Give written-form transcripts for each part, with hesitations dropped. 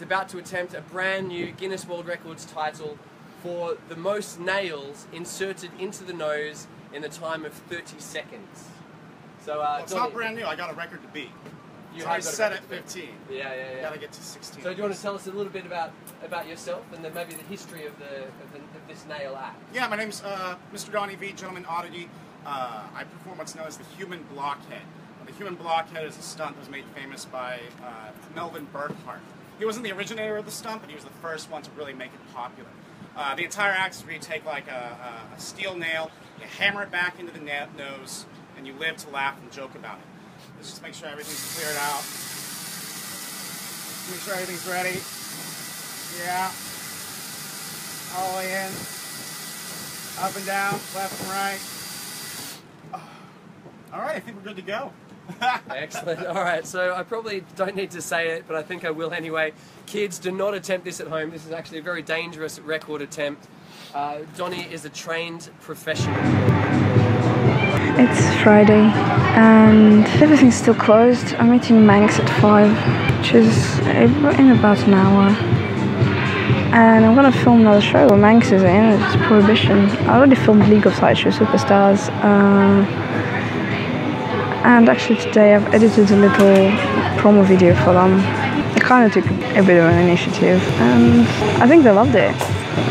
is about to attempt a brand new Guinness World Records title for the most nails inserted into the nose in the time of 30 seconds. So well, it's Donny, not brand new. I got a record to beat. You so I set at 15. Yeah. Gotta get to 16. So do you want to tell us a little bit about yourself and then maybe the history of this nail act? Yeah, my name's Mr. Donny V, Gentleman Oddity. I perform what's known as the Human Blockhead. The Human Blockhead is a stunt that was made famous by Melvin Burkhart. He wasn't the originator of the stunt, but he was the first one to really make it popular. The entire act is where you take like a steel nail, you hammer it back into the nose, and you live to laugh and joke about it. Let's just make sure everything's cleared out. Make sure everything's ready. Yeah. All the way in. Up and down, left and right. All right, I think we're good to go. Excellent. All right, so I probably don't need to say it, but I think I will anyway. Kids, do not attempt this at home. This is actually a very dangerous record attempt. Donny is a trained professional. It's Friday and everything's still closed. I'm meeting Manx at 5, which is in about an hour. And I'm going to film another show where Manx is in. It's Prohibition. I already filmed League of Sideshow Superstars. And actually today I've edited a little promo video for them. I kind of took a bit of an initiative and I think they loved it,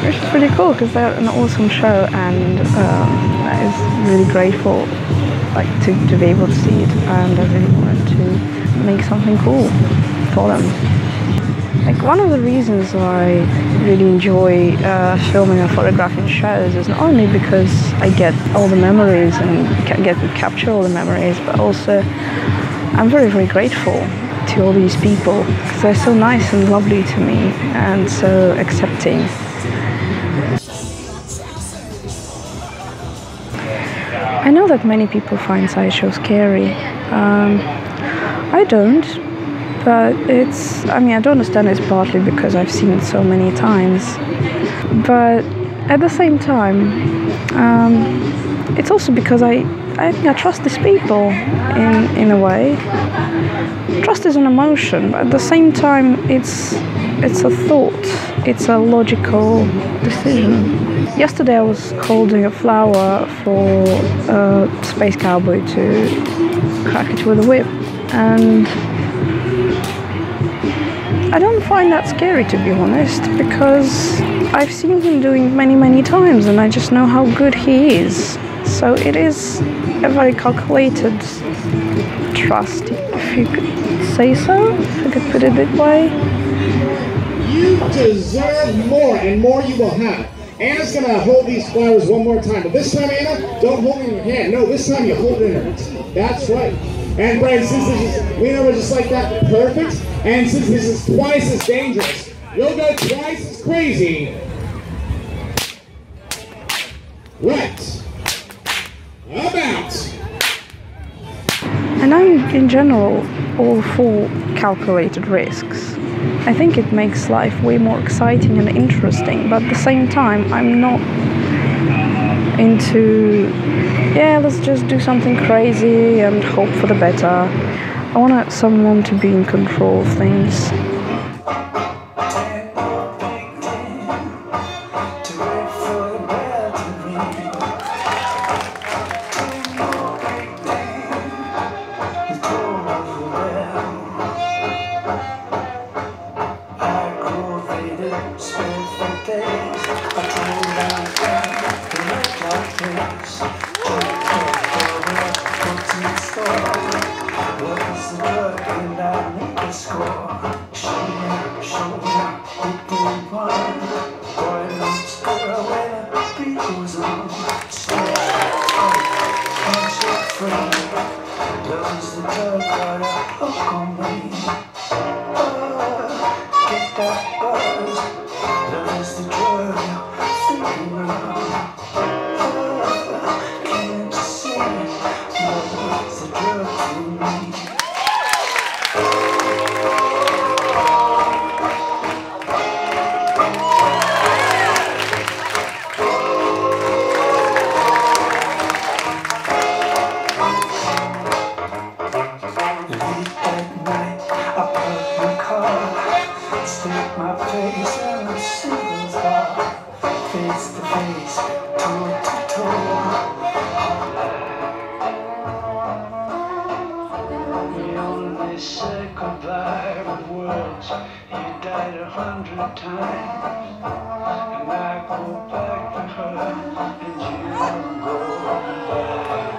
which is pretty cool because they're an awesome show, and I was really grateful like to be able to see it, and I really wanted to make something cool for them. Like one of the reasons why I really enjoy filming and photographing shows is not only because I get all the memories and get to capture all the memories, but also I'm very, very grateful to all these people because they're so nice and lovely to me and so accepting. I know that many people find sideshow scary. I don't. But it's, I mean, I don't understand it's partly because I've seen it so many times. But at the same time, it's also because I think I trust these people in a way. Trust is an emotion, but at the same time, it's a thought. It's a logical decision. Yesterday I was holding a flower for a space cowboy to crack it with a whip, and I don't find that scary, to be honest, because I've seen him doing it many, many times and I just know how good he is. So it is a very calculated trust, if you could say so, if I could put it that way. You deserve more, and more you will have. Anna's going to hold these flowers one more time, but this time, Anna, don't hold it in your hand. No, this time you hold it in her hand. That's right. And Brad, since this is, we know we're just like that, perfect. And since this is twice as dangerous, you'll go twice as crazy. Right. About. And I'm, in general, all for calculated risks. I think it makes life way more exciting and interesting, but at the same time, I'm not into, yeah, let's just do something crazy and hope for the better. I want someone to be in control of things. face to face, toe to toe. We only said goodbye with words. You died 100 times, and I go back to her, and you go back.